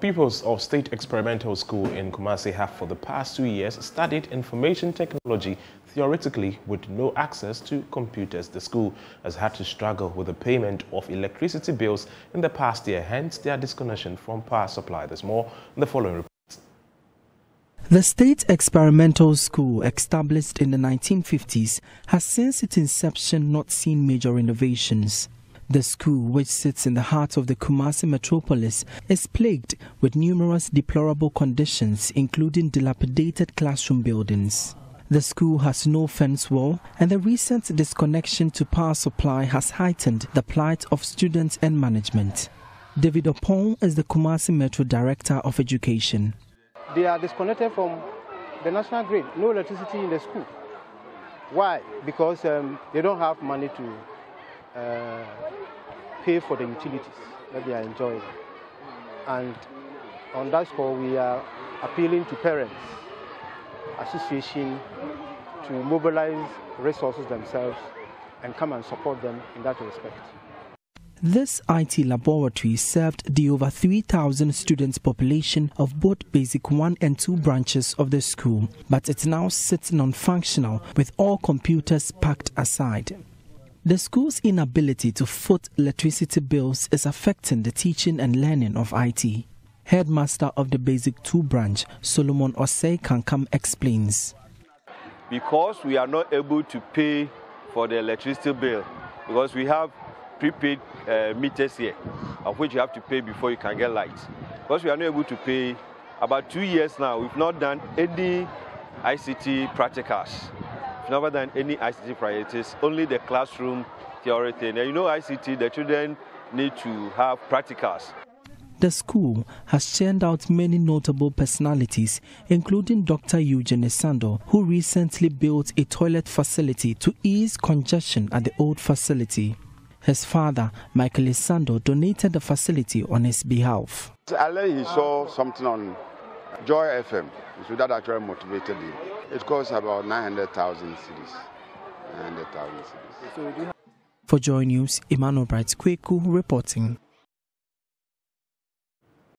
pupils of State Experimental School in Kumasi have for the past 2 years studied information technology theoretically with no access to computers. The school has had to struggle with the payment of electricity bills in the past year, hence their disconnection from power supply. There's more in the following report. The State Experimental School, established in the 1950s, has since its inception not seen major renovations. The school, which sits in the heart of the Kumasi metropolis, is plagued with numerous deplorable conditions, including dilapidated classroom buildings. The school has no fence wall, and the recent disconnection to power supply has heightened the plight of students and management. David Opong is the Kumasi Metro Director of Education. They are disconnected from the national grid, no electricity in the school. Why? Because they don't have money to pay for the utilities that they are enjoying, and on that score we are appealing to parents association to mobilize resources themselves and come and support them in that respect. This IT laboratory served the over 3,000 students population of both Basic 1 and 2 branches of the school, but it's now sits non-functional with all computers packed aside. The school's inability to foot electricity bills is affecting the teaching and learning of IT. Headmaster of the Basic 2 branch, Solomon Osei Kankam, explains. Because we are not able to pay for the electricity bill, because we have prepaid meters here, of which you have to pay before you can get lights. Because we are not able to pay, about 2 years now, we've not done any ICT practicals. Never than any ICT priorities, only the classroom theory thing. And you know, ICT, the children need to have practicals. The school has churned out many notable personalities, including Dr. Eugene Isando, who recently built a toilet facility to ease congestion at the old facility. His father, Michael Isando, donated the facility on his behalf. Earlier he saw something on Joy FM, so that actually motivated him. It costs about 900,000 cedis. 900,000 cedis. For Joy News, Emmanuel Bright Kweku reporting.